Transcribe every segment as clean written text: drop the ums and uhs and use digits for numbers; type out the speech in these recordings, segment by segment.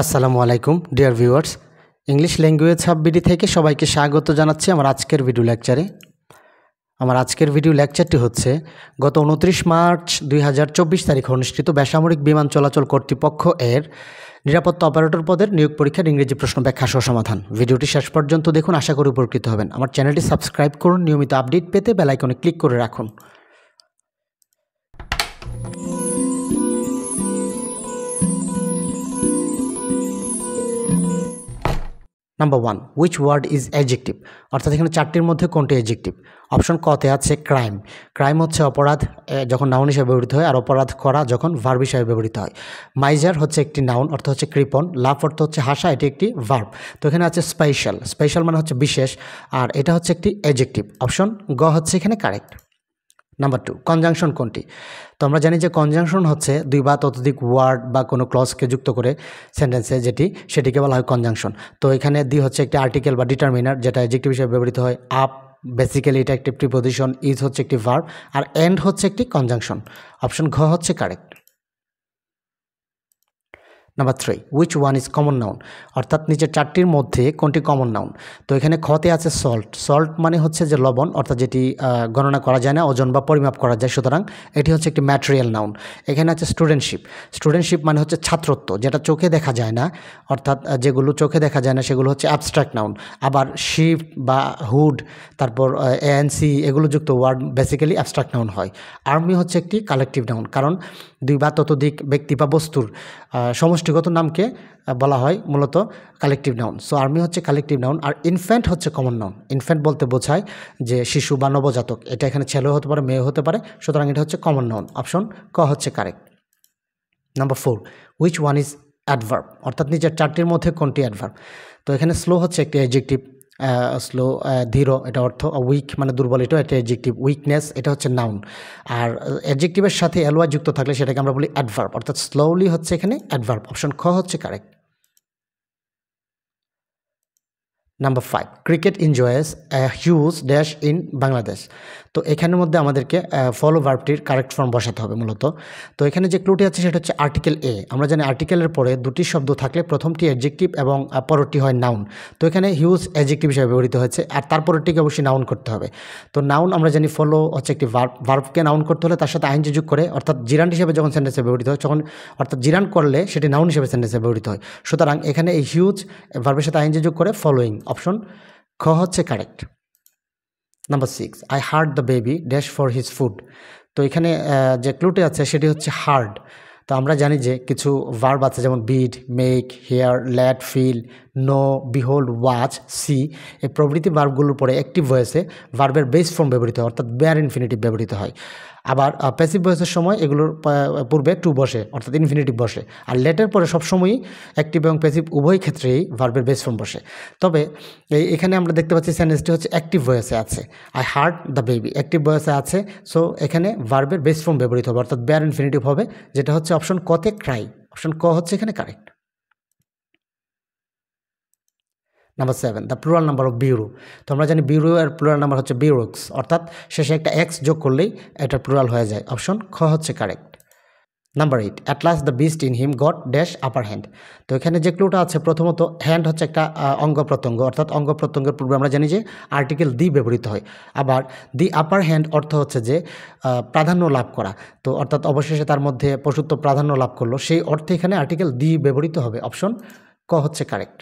আসসালামু আলাইকুম dear viewers, English language sub BD থেকে সবাইকে স্বাগত জানাচ্ছি আমার আজকের ভিডিও লেকচারে। আমার আজকের ভিডিও লেকচারটি হচ্ছে গত 29 মার্চ 2024 তারিখে অনুষ্ঠিত বেসামরিক বিমান চলাচল কর্তৃপক্ষ এর নিরাপত্তা অপারেটর পদের নিয়োগ পরীক্ষার ইংরেজি প্রশ্ন ব্যাখ্যা সহ সমাধান। ভিডিওটি শেষ পর্যন্ত দেখুন, আশা করি উপকৃত হবেন। আমার চ্যানেলটি সাবস্ক্রাইব করুন, নিয়মিত আপডেট পেতে বেল আইকনে ক্লিক করে রাখুন। Number one, which word is adjective? অর্থাৎ এখানে চারটির মধ্যে কোনটি অ্যাডজেক্টিভ? অপশন কতে আছে ক্রাইম। ক্রাইম হচ্ছে অপরাধ, যখন নাউন হিসেবে ব্যবহৃত হয়, আর অপরাধ করা যখন ভার্ব হিসেবে ব্যবহৃত হয়। মাইজার হচ্ছে একটি নাউন, অর্থ হচ্ছে কৃপণ। লাফ অর্থ হচ্ছে হাসা, এটি একটি ভার্ব। তো এখানে আছে স্পেশাল, স্পেশাল মানে হচ্ছে বিশেষ, আর এটা হচ্ছে একটি অ্যাডজেক্টিভ। অপশন গ হচ্ছে এখানে কারেক্ট। নাম্বার টু, কনজাংশন কোনটি? তো আমরা জানি যে কনজাংশন হচ্ছে দুই বা ততোধিক ওয়ার্ড বা কোনো ক্লজকে যুক্ত করে সেন্টেন্সে, সেটিকে বলা হয় কনজাংশন। তো এখানে দি হচ্ছে একটি আর্টিকেল বা ডিটারমিনার, যেটা অ্যাডজেক্টিভ হিসেবে ব্যবহৃত হয়। আপ বেসিক্যালি এটা একটি প্রিপোজিশন, ইজ হচ্ছে একটি ভার্ব, আর এন্ড হচ্ছে একটি কনজাংশন। অপশন ঘ হচ্ছে correct. Number three, which one is common noun? অর্থাৎ নিচের চারটির মধ্যে কোনটি কমন নাউন? তো এখানে খতে আছে সল্ট। সল্ট মানে হচ্ছে যে লবণ, অর্থাৎ যেটি গণনা করা যায় না, ওজন বা পরিমাপ করা যায়, সুতরাং এটি হচ্ছে একটি ম্যাটেরিয়াল নাউন। এখানে আছে স্টুডেন্টশিপ। স্টুডেন্টশিপ মানে হচ্ছে ছাত্রত্ব, যেটা চোখে দেখা যায় না, অর্থাৎ যেগুলো চোখে দেখা যায় না সেগুলো হচ্ছে অ্যাবস্ট্রাক্ট নাউন। আবার শিফট বা হুড, তারপর এএনসি, এগুলো যুক্ত ওয়ার্ড বেসিক্যালি অ্যাবস্ট্রাক্ট নাউন হয়। আর্মি হচ্ছে একটি কালেকটিভ নাউন, কারণ দুই বা ততোধিক ব্যক্তি বা বস্তুর সমষ্টিগত নামকে বলা হয় মূলত কালেকটিভ নাউন। সো আর্মি হচ্ছে কালেকটিভ নাউন। আর ইনফ্যান্ট হচ্ছে কমন নাউন। ইনফ্যান্ট বলতে বোঝায় যে শিশু বা নবজাতক, এটা এখানে ছেলে হতে পারে, মেয়ে হতে পারে, সুতরাং এটা হচ্ছে কমন নাউন। অপশন ক হচ্ছে correct. Number four, which one is adverb? অর্থাৎ নিচের চারটির মধ্যে কোনটি অ্যাডভার্ব? তো এখানে স্লো হচ্ছে একটি অ্যাডজেক্টিভ। স্লো, ধীর, এটা অর্থ। উইক মানে দুর্বল, এটা একটা অ্যাডজেক্টিভ। উইকনেস এটা হচ্ছে নাউন। আর অ্যাডজেক্টিভের সাথে এলওয়াই যুক্ত থাকলে সেটাকে আমরা বলি অ্যাডভার্ব, অর্থাৎ স্লোলি হচ্ছে এখানে অ্যাডভার্ব। অপশন খ হচ্ছে correct. Number five, cricket enjoys huge dash in Bangladesh. তো এখানের মধ্যে আমাদেরকে ফলো ভার্বটির কারেক্ট ফর্ম বসাতে হবে মূলত। তো এখানে যে ক্লুটি আছে সেটা হচ্ছে আর্টিকেল এ। আমরা জানি আর্টিকেলের পরে দুটি শব্দ থাকলে প্রথমটি অ্যাডজেক্টিভ এবং পরেরটি হয় নাউন। তো এখানে হিউজ অ্যাডজেক্টিভ হিসেবে ব্যবহৃত হয়েছে, আর তারপরেরটিকে অবশ্যই নাউন করতে হবে। তো নাউন আমরা জানি ফলো হচ্ছে একটি ভার্ব। ভার্বকে নাউন করতে হলে তার সাথে আইনজি যোগ করে, অর্থাৎ জিরান হিসেবে যখন সেন্টেন্সে ব্যবহৃত হয়, তখন অর্থাৎ জিরান করলে সেটি নাউন হিসেবে সেন্টেন্সে ব্যবহৃত হয়। সুতরাং এখানে এই হিউজ ভার্বের সাথে আইনজি যোগ করে ফলোয়িং। অপশন খ হচ্ছে correct. Number six, I heard the baby dash for his food. তো এখানে যে ক্লুটি আছে সেটি হচ্ছে হার্ড। তো আমরা জানি যে কিছু ভার্ব আছে, যেমন bid, make, hear, let, feel, know, behold, watch, see, এই প্রভৃতি ভার্বগুলোর পরে অ্যাক্টিভ ভয়েসে ভার্বের বেস ফর্ম ব্যবহৃত হয়, অর্থাৎ বেয়ার ইনফিনিটিভ ব্যবহৃত হয়। আবার প্যাসিভ ভয়েসের সময় এগুলোর পূর্বে টু বসে, অর্থাৎ ইনফিনিটিভ বসে। আর লেটের পরে সবসময়ই অ্যাক্টিভ এবং প্যাসিভ উভয় ক্ষেত্রেই ভার্বের বেস ফর্ম বসে। তবে এখানে আমরা দেখতে পাচ্ছি সেন্টেন্সটি হচ্ছে অ্যাক্টিভ ভয়েসে আছে, I heard the baby active ভয়েসে আছে। সো এখানে ভার্বের বেস ফর্ম ব্যবহৃত হবে, অর্থাৎ বেয়ার ইনফিনিটিভ হবে, যেটা হচ্ছে অপশন কতে ক্রাই। অপশন ক হচ্ছে এখানে correct. Number seven, the plural number of bureau. তো আমরা জানি ব্যুরো এর প্লুরাল নাম্বার হচ্ছে ব্যুরোস, অর্থাৎ শেষে একটা এক্স যোগ করলেই এটা প্লুরাল হয়ে যায়। অপশন খ হচ্ছে correct. Number eight, at last the beast in him got dash upper hand. তো এখানে যে ক্লুটা আছে, প্রথমত হ্যান্ড হচ্ছে একটা অঙ্গ প্রত্যঙ্গ, অর্থাৎ অঙ্গ প্রত্যঙ্গের পূর্বে আমরা জানি যে আর্টিকেল দি ব্যবহৃত হয়। আবার দি আপার হ্যান্ড অর্থ হচ্ছে যে প্রাধান্য লাভ করা, তো অর্থাৎ অবশেষে তার মধ্যে পশুত্ব প্রাধান্য লাভ করলো, সেই অর্থে এখানে আর্টিকেল দি ব্যবহৃত হবে। অপশন ক হচ্ছে correct.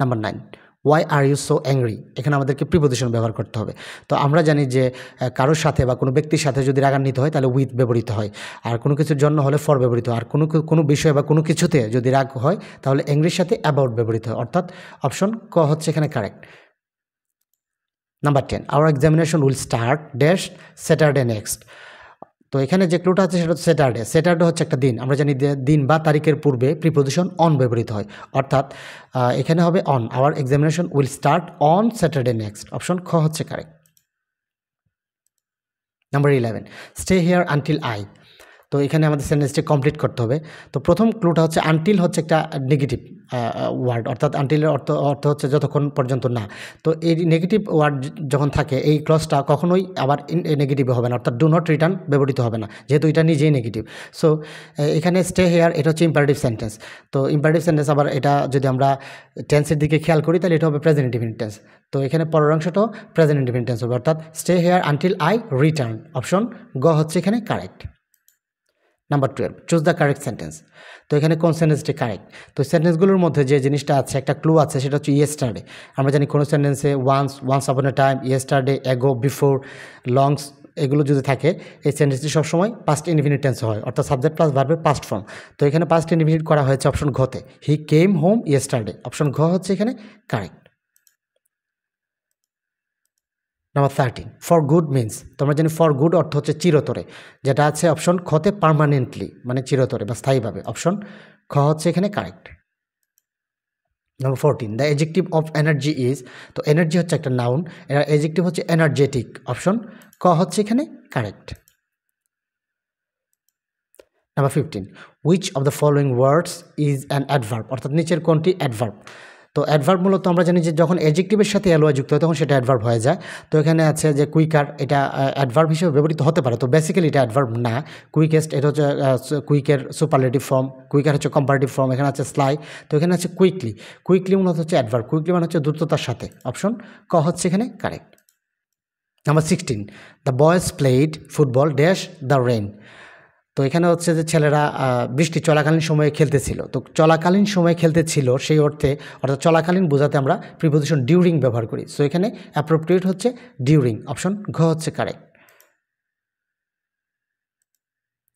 Number nine, why are you so angry? এখানে আমাদেরকে প্রিপোজিশন ব্যবহার করতে হবে। তো আমরা জানি যে কারোর সাথে বা কোনো ব্যক্তির সাথে যদি রাগান্বিত হয় তাহলে উইথ ব্যবহৃত হয়, আর কোনো কিছুর জন্য হলে ফর ব্যবহৃত হয়, আর কোনো বিষয় বা কোনো কিছুতে যদি রাগ হয় তাহলে অ্যাংরির সাথে অ্যাবাউট ব্যবহৃত হয়, অর্থাৎ অপশন ক হচ্ছে এখানে correct. Number ten, our examination will start dash Saturday next. তো এখানে যে ক্লুটা আছে সেটা হচ্ছে স্যাটারডে। স্যাটারডে হচ্ছে একটা দিন, আমরা জানি দিন বা তারিখের পূর্বে প্রিপোজিশন অন ব্যবহৃত হয়, অর্থাৎ এখানে হবে on. Our examination will start on Saturday next. Option খ হচ্ছে correct. Number 11, stay here until I. তো তো এখানে আমাদের সেন্টেন্সটি কমপ্লিট করতে হবে। তো প্রথম ক্লুটা হচ্ছে আনটিল হচ্ছে একটা নেগেটিভ ওয়ার্ড, অর্থাৎ আনটিলের অর্থ অর্থ হচ্ছে যতক্ষণ পর্যন্ত না। তো এই নেগেটিভ ওয়ার্ড যখন থাকে এই ক্লজটা কখনোই আবার নেগেটিভ হবে না, অর্থাৎ ডু নট রিটার্ন ব্যবহৃত হবে না, যেহেতু এটা নিজেই নেগেটিভ। সো এখানে স্টে হেয়ার এটা হচ্ছে ইম্পারেটিভ সেন্টেন্স। তো ইম্পারেটিভ সেন্টেন্স আবার এটা যদি আমরা টেন্সের দিকে খেয়াল করি তাহলে এটা হবে প্রেজেন্ট ইনডিফিনিট টেন্স। তো এখানে পরের অংশটাও প্রেজেন্ট ইনডিফিনিট টেন্স হবে, অর্থাৎ stay here until I return. Option গ হচ্ছে এখানে correct. Number 12, choose the correct sentence. তো এখানে কোন সেন্টেন্সটি কারেক্ট? তো সেন্টেন্সগুলোর মধ্যে যে জিনিসটা আছে একটা ক্লু আছে, সেটা হচ্ছে ইয়েস্টারডে। আমরা জানি কোনো সেন্টেন্সে once upon a time, yesterday, ago, before, longs এগুলো যদি থাকে এই সেন্টেন্সটি সবসময় পাস্ট ইনডিফিনিট টেন্স হয়, অর্থাৎ সাবজেক্ট প্লাস ভার্বের পাস্ট ফর্ম। তো এখানে পাস্ট ইনডিফিনিট করা হয়েছে অপশন ঘতে, he came home yesterday. Option ঘ হচ্ছে এখানে correct. Number 13, for good means. তোমরা জানি ফর গুড অর্থ হচ্ছে চিরতরে, যেটা আছে অপশন খতে পার্মানেন্টলি, মানে চিরতরে বা স্থায়ীভাবে। অপশন খ হচ্ছে এখানে correct. Number 14, the adjective of energy is. তো এনার্জি হচ্ছে একটা নাউন, এর এডজেক্টিভ হচ্ছে এনার্জেটিক। অপশন ক হচ্ছে এখানে correct. Number 15, which of the following words is an adverb, অর্থাৎ নিচের কোনটি অ্যাডভার্ব। তো অ্যাডভার্ব মূলত আমরা জানি যে যখন অ্যাডজেক্টিভের সাথে এলওয়াই যুক্ত হয় তখন সেটা অ্যাডভার্ব হয়ে যায়। তো এখানে আছে যে কুইকার, এটা অ্যাডভার্ব হিসেবে ব্যবহৃত হতে পারে। তো বেসিক্যালি এটা অ্যাডভার্ব না। কুইকেস্ট এটা হচ্ছে কুইকের সুপারলেটিভ ফর্ম, কুইকার হচ্ছে কম্পারেটিভ ফর্ম। এখানে আছে স্লাই। তো এখানে আছে কুইকলি, কুইকলি মূলত হচ্ছে অ্যাডভার্ব, কুইকলি মানে হচ্ছে দ্রুততার সাথে। অপশন ক হচ্ছে এখানে correct. Number 16, the boys played football dash the rain. তো এখানে হচ্ছে যে ছেলেরা বৃষ্টি চলাকালীন সময়ে খেলতেছিল। তো চলাকালীন সময়ে খেলতেছিল সেই অর্থে, অর্থাৎ চলাকালীন বোঝাতে আমরা প্রিপোজিশন ডিউরিং ব্যবহার করি। সো এখানে অ্যাপ্রোপ্রিয়েট হচ্ছে ডিউরিং। অপশন ঘ হচ্ছে correct.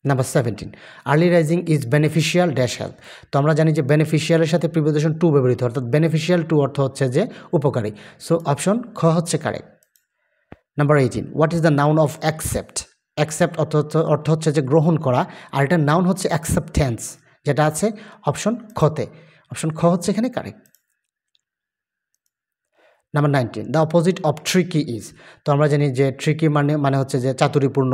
Number 17, early rising is beneficial dash health. তো আমরা জানি যে বেনিফিশিয়ালের সাথে প্রিপোজিশন টু ব্যবহৃত হয়, অর্থাৎ বেনিফিশিয়াল টু অর্থ হচ্ছে যে উপকারী। সো অপশন খ হচ্ছে correct. Number 18, what is the noun of accept? Accept অর্থ হচ্ছে যে গ্রহণ করা, আর এটার নাউন হচ্ছে অ্যাকসেপ্টেন্স, যেটা আছে অপশন খতে। অপশন খ হচ্ছে এখানে correct. Number 19, the opposite of tricky is. তো আমরা জানি যে ট্রিকি মানে হচ্ছে যে চাতুরিপূর্ণ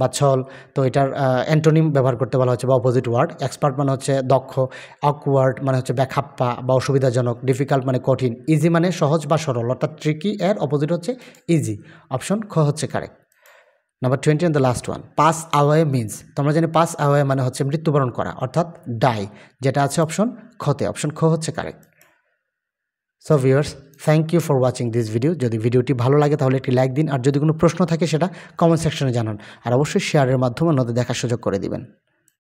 বা ছল। তো এটার অ্যান্টোনিম ব্যবহার করতে বলা হচ্ছে বা অপোজিট ওয়ার্ড। এক্সপার্ট মানে হচ্ছে দক্ষ, অকওয়ার্ড মানে হচ্ছে ব্যাখাপ্পা বা অসুবিধাজনক, ডিফিকাল্ট মানে কঠিন, ইজি মানে সহজ বা সরল। অর্থাৎ ট্রিকি এর অপোজিট হচ্ছে ইজি। অপশন খ হচ্ছে correct. Number 20 and the last one, pass away means. তোমরা জানি পাস আওয়ে মানে হচ্ছে মৃত্যুবরণ করা, অর্থাৎ ডাই, যেটা আছে অপশন খতে। অপশন খ হচ্ছে correct. So viewers, thank you for watching this video. যদি ভিডিওটি ভালো লাগে তাহলে একটি লাইক দিন, আর যদি কোনো প্রশ্ন থাকে সেটা কমেন্ট সেকশনে জানান, আর অবশ্যই শেয়ারের মাধ্যমে অন্যদের দেখার সুযোগ করে দিবেন।